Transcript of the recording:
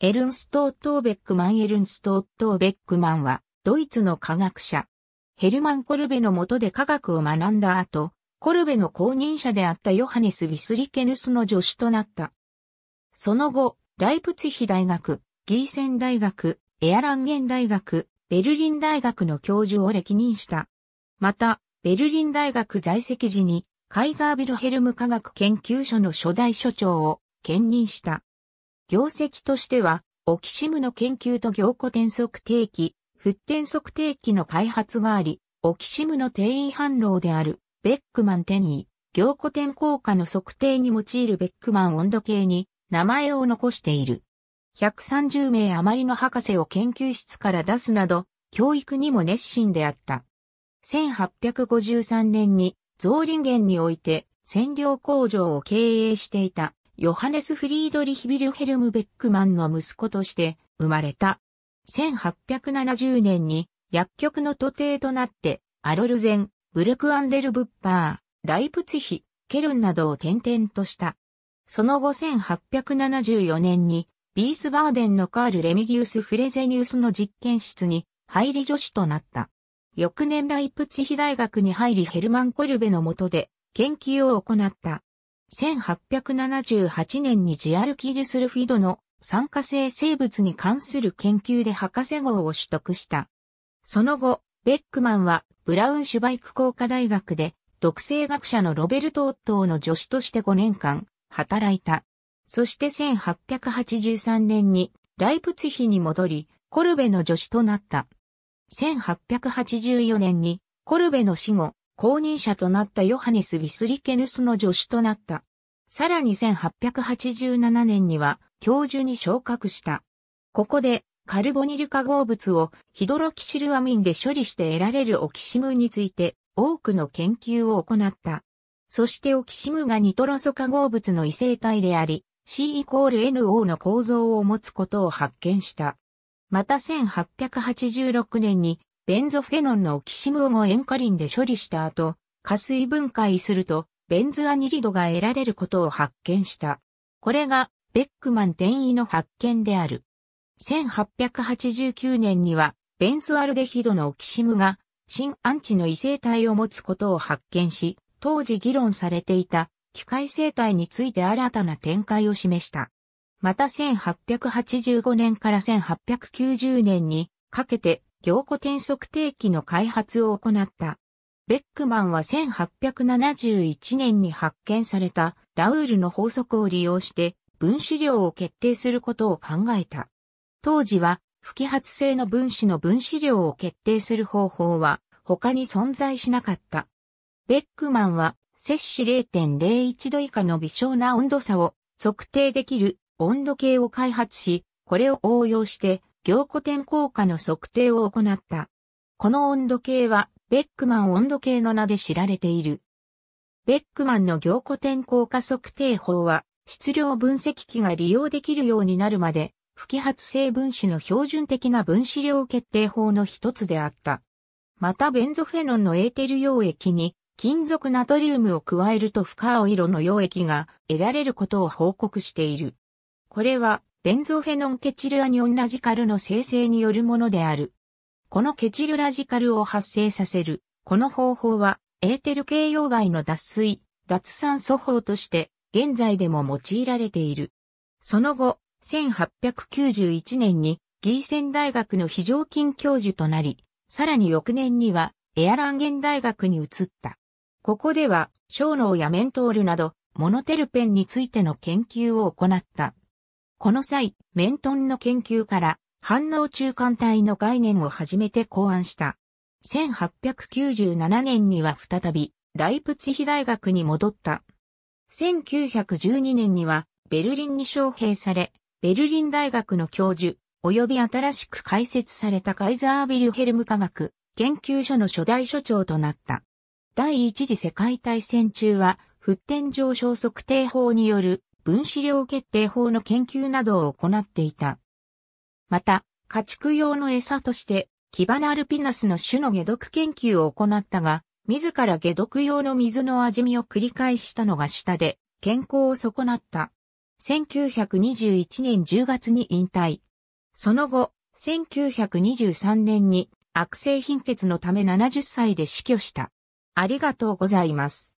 エルンスト・オットーベックマン・エルンスト・オットーベックマンは、ドイツの科学者。ヘルマン・コルベの下で科学を学んだ後、コルベの後任者であったヨハネス・ヴィスリケヌスの助手となった。その後、ライプツィヒ大学、ギーセン大学、エアランゲン大学、ベルリン大学の教授を歴任した。また、ベルリン大学在籍時に、カイザー・ヴィルヘルム科学研究所の初代所長を兼任した。業績としては、オキシムの研究と凝固転測定器、沸転測定器の開発があり、オキシムの転移反応である、ベックマン転移、凝固転効果の測定に用いるベックマン温度計に名前を残している。130名余りの博士を研究室から出すなど、教育にも熱心であった。1853年に、ゾーリンゲンにおいて、染料工場を経営していた。ヨハネス・フリードリヒ・ヴィルヘルム・ベックマンの息子として生まれた。1870年に薬局の徒弟となって、アロルゼン、ブルクアンデルブッパー、ライプツィヒ、ケルンなどを転々とした。その後1874年に、ビースバーデンのカール・レミギウス・フレゼニウスの実験室に入り助手となった。翌年ライプツィヒ大学に入りヘルマン・コルベの下で研究を行った。1878年にジアルキルスルフィドの酸化性生物に関する研究で博士号を取得した。その後、ベックマンはブラウンシュバイク工科大学で毒性学者のロベルト・オットーの助手として5年間働いた。そして1883年にライプツィヒに戻り、コルベの助手となった。1884年にコルベの死後、後任者となったヨハネス・ヴィスリケヌスの助手となった。さらに1887年には教授に昇格した。ここでカルボニル化合物をヒドロキシルアミンで処理して得られるオキシムについて多くの研究を行った。そしてオキシムがニトロ素化合物の異性体であり、C=NO の構造を持つことを発見した。また1886年にベンゾフェノンのオキシムを塩化リンで処理した後、加水分解すると、ベンズアニリドが得られることを発見した。これが、ベックマン転移の発見である。1889年には、ベンズアルデヒドのオキシムが、新アンチの異性体を持つことを発見し、当時議論されていた、機械生体について新たな展開を示した。また1885年から1890年にかけて、凝固転測定器の開発を行った。ベックマンは1871年に発見されたラウールの法則を利用して分子量を決定することを考えた。当時は不揮発性の分子の分子量を決定する方法は他に存在しなかった。ベックマンは摂氏 0.01 度以下の微小な温度差を測定できる温度計を開発し、これを応用して凝固転効果の測定を行った。この温度計は、ベックマン温度計の名で知られている。ベックマンの凝固転効果測定法は、質量分析機が利用できるようになるまで、不揮発性分子の標準的な分子量決定法の一つであった。また、ベンゾフェノンのエーテル溶液に、金属ナトリウムを加えると深青色の溶液が得られることを報告している。これは、ベンゾフェノンケチルアニオンラジカルの生成によるものである。このケチルラジカルを発生させる、この方法は、エーテル系溶媒の脱水、脱酸素法として、現在でも用いられている。その後、1891年に、ギーセン大学の非常勤教授となり、さらに翌年には、エアランゲン大学に移った。ここでは、樟脳やメントールなど、モノテルペンについての研究を行った。この際、メントンの研究から反応中間体の概念を初めて考案した。1897年には再びライプツィヒ大学に戻った。1912年にはベルリンに招聘され、ベルリン大学の教授、及び新しく開設されたカイザー・ヴィルヘルム科学研究所の初代所長となった。第一次世界大戦中は、沸転上昇測定法による分子量決定法の研究などを行っていた。また、家畜用の餌として、キバナアルピナスの種の解毒研究を行ったが、自ら解毒用の水の味見を繰り返したのが下で、健康を損なった。1921年10月に引退。その後、1923年に悪性貧血のため70歳で死去した。ありがとうございます。